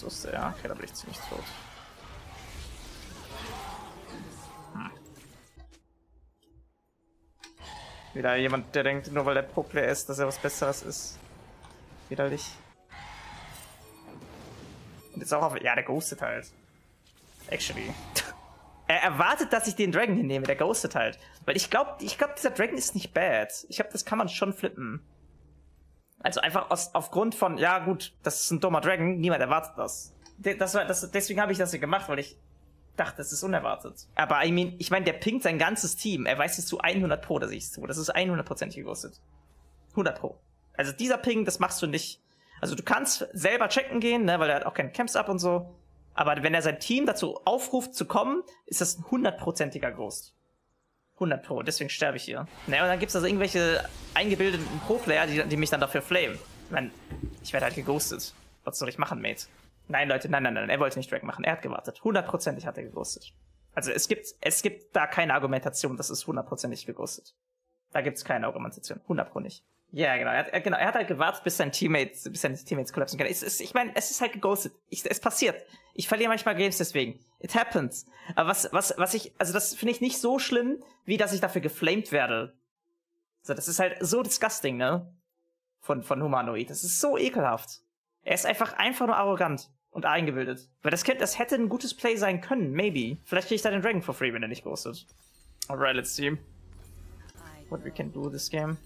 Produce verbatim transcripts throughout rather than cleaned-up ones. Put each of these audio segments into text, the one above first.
das wusste er. Okay, da bin ich ziemlich tot. Hm. Wieder jemand, der denkt, nur weil der Pro-Player ist, dass er was Besseres ist. Widerlich. Und jetzt auch auf... Ja, der ghostet halt. Actually. Er erwartet, dass ich den Dragon hinnehme, der ghostet halt. Weil ich glaube, ich glaub, dieser Dragon ist nicht bad. Ich glaube, das kann man schon flippen. Also einfach aus, aufgrund von, ja gut, das ist ein dummer Dragon, niemand erwartet das. De, das, war, das deswegen habe ich das hier gemacht, weil ich dachte, das ist unerwartet. Aber I mean, ich meine, der pinkt sein ganzes Team. Er weiß es zu hundert Pro, dass ich es tue. Das ist hundert Prozent geghostet. hundert Pro. Also dieser Ping, das machst du nicht. Also du kannst selber checken gehen, ne, weil er hat auch keinen Camps up und so. Aber wenn er sein Team dazu aufruft zu kommen, ist das ein hundertprozentiger Ghost. hundert Pro, deswegen sterbe ich hier. Naja, und dann gibt es also irgendwelche eingebildeten Pro-Player, die, die mich dann dafür flamen. Ich meine, ich werde halt geghostet. Was soll ich machen, Mate? Nein, Leute, nein, nein, nein, er wollte nicht Drag machen. Er hat gewartet. hundertprozentig hat er geghostet. Also es gibt, es gibt da keine Argumentation, das ist hundertprozentig geghostet. Da gibt es keine Argumentation. hundert Pro nicht. Ja, yeah, genau. Er, er, genau. Er hat halt gewartet, bis sein Teammate, bis seine Teammates kollapsen können. Es, es, ich meine, es ist halt geghostet. Ich, es passiert. Ich verliere manchmal Games deswegen. It happens. Aber was, was, was ich, also das finde ich nicht so schlimm, wie dass ich dafür geflamed werde. So, das ist halt so disgusting, ne? Von, von Humanoid. Das ist so ekelhaft. Er ist einfach, einfach nur arrogant und eingebildet. Weil das könnte, das hätte ein gutes Play sein können, maybe. Vielleicht kriege ich da den Dragon for free, wenn er nicht ghostet. Alright, let's see what we can do with this game.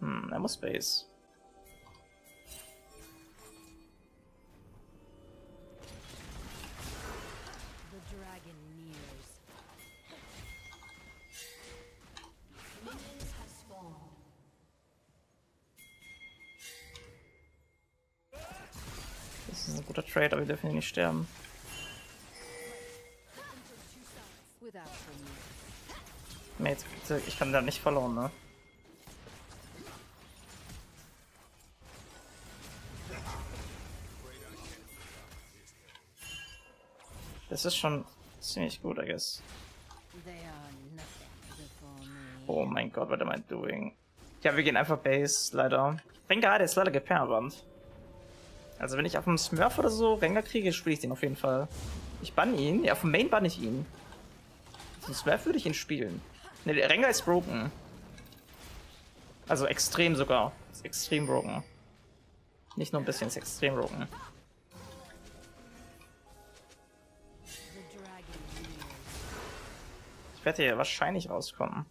Hm, er muss Base. Das ist ein guter Trade, aber wir dürfen hier nicht sterben. Nee, ich kann da nicht verloren, ne? Das ist schon ziemlich gut, I guess. Oh mein Gott, what am I doing? Ja, wir gehen einfach Base, leider. Ich bin gerade jetzt leider geperrband. Also wenn ich auf dem Smurf oder so Rengar kriege, spiele ich den auf jeden Fall. Ich bann ihn. Ja, auf dem Main bann ich ihn. Auf dem Smurf würde ich ihn spielen. Ne, der Rengar ist broken. Also extrem sogar. Ist extrem broken. Nicht nur ein bisschen, ist extrem broken. Ich werde hier wahrscheinlich rauskommen.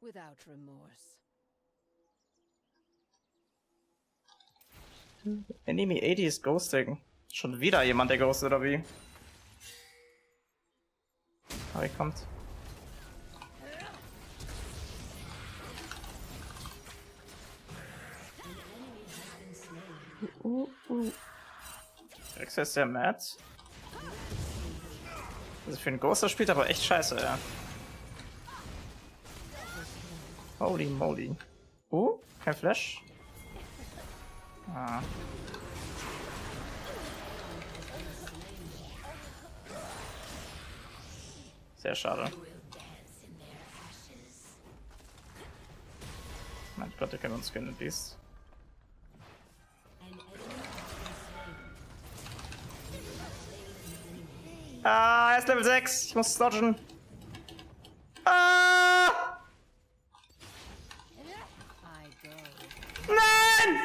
Without remorse. Enemy eighty ist ghosting. Schon wieder jemand, der ghostet, oder wie? Aber er kommt. Uh, uh. Rex ist sehr mad. Also für einen Ghoster spielt aber echt scheiße, ja. Holy moly. Oh, kein Flash. Ah. Sehr schade. Mein Gott, der kann uns gönnen, dies. Ah, er ist Level sechs. Ich muss dodgen. Ah! Nein!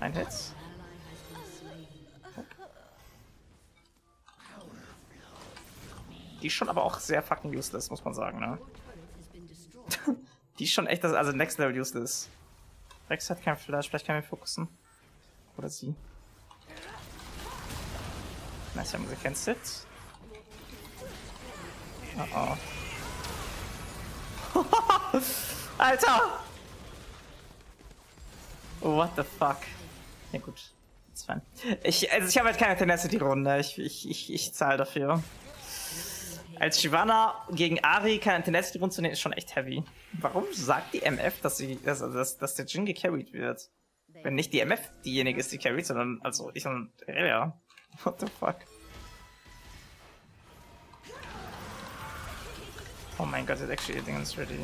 Ein Hit. Die ist schon aber auch sehr fucking useless, muss man sagen, ne? Die ist schon echt das, also Next Level Useless. Rex hat kein Flash, vielleicht kann ich fokussen. Oder sie. Nice, wir haben gecancelt. Oh oh. Alter! What the fuck? Ja gut, ist fein. Ich, also ich habe halt keine Tenacity-Runde, ich, ich, ich, ich zahle dafür. Als Shyvana gegen Ahri keine Tenacity-Runde zu nehmen, ist schon echt heavy. Warum sagt die M F, dass, sie, dass, dass, dass der Jhin gecarried wird? Wenn nicht die M F diejenige ist, die carried, sondern also ich und ja. What the fuck? Oh mein Gott, jetzt actually Dingens ready.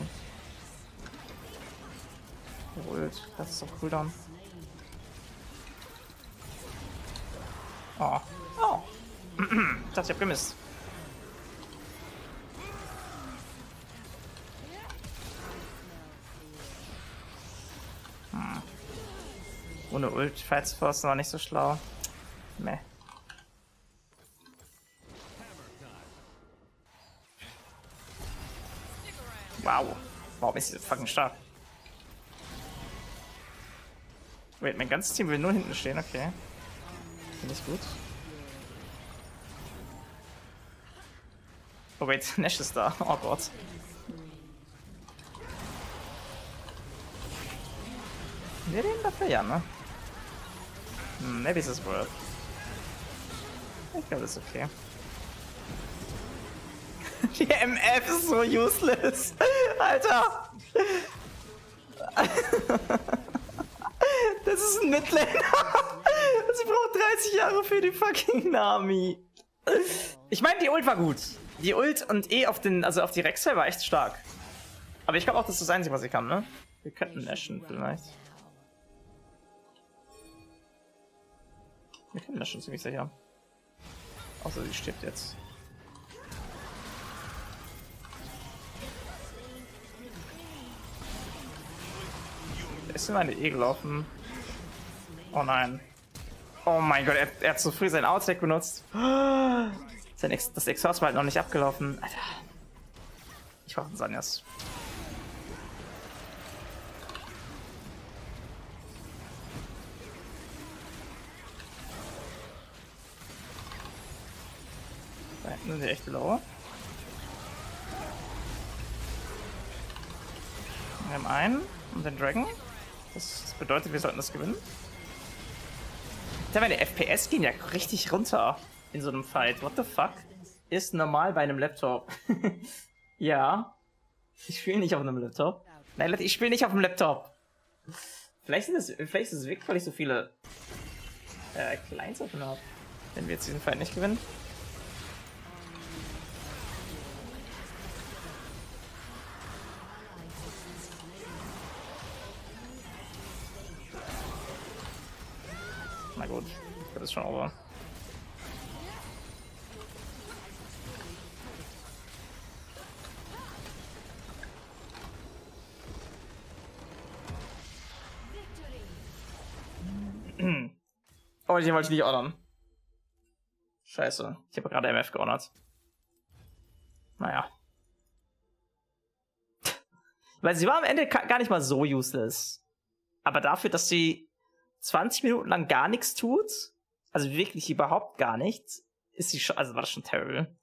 Geholt, das ist doch cooldown. Oh. Oh. Ich dachte, ich hab gemisst. Hm. Ohne Ult, Fights Force war nicht so schlau. Meh. Wow. Warum ist sie so fucking stark? Wait, mein ganzes Team will nur hinten stehen, okay. Finde ich gut. Oh wait, Nash ist da. Oh Gott. Wir reden dafür ja, ne? Hm, maybe this is worth. Ich glaube, das ist okay. Die M F ist so useless. Alter. Das ist ein Midlaner. Sie braucht dreißig Jahre für die fucking Nami. Ich meine, die Ult war gut. Die Ult und E auf den, also auf die Rexfell war echt stark. Aber ich glaube auch, das ist das Einzige, was sie kann, ne? Wir könnten Ashen vielleicht. Wir können Ashen ziemlich sicher. Außer sie stirbt jetzt. Ist in meine E gelaufen. Oh nein. Oh mein Gott, er, er hat zu früh sein Outtake benutzt. Sein Ex das Exhaust war halt noch nicht abgelaufen. Alter. Ich brauche einen Sanyas. Da hinten sind die echt blau. Wir haben einen und den Dragon. Das bedeutet, wir sollten das gewinnen. Da meine F P S gehen ja richtig runter in so einem Fight. What the fuck? Ist normal bei einem Laptop. Ja. Ich spiele nicht auf einem Laptop. Nein, Leute, ich spiele nicht auf dem Laptop. Vielleicht ist es vielleicht ist es wirklich, weil ich so viele äh, Clients offen habe. Wenn wir jetzt diesen Fight nicht gewinnen. Na gut, das ist schon over. Oh, den wollte ich nicht ordern. Scheiße, ich habe gerade M F geordert. Naja. Weil sie war am Ende gar nicht mal so useless. Aber dafür, dass sie zwanzig Minuten lang gar nichts tut, also wirklich überhaupt gar nichts, ist sie schon, also war das schon terrible.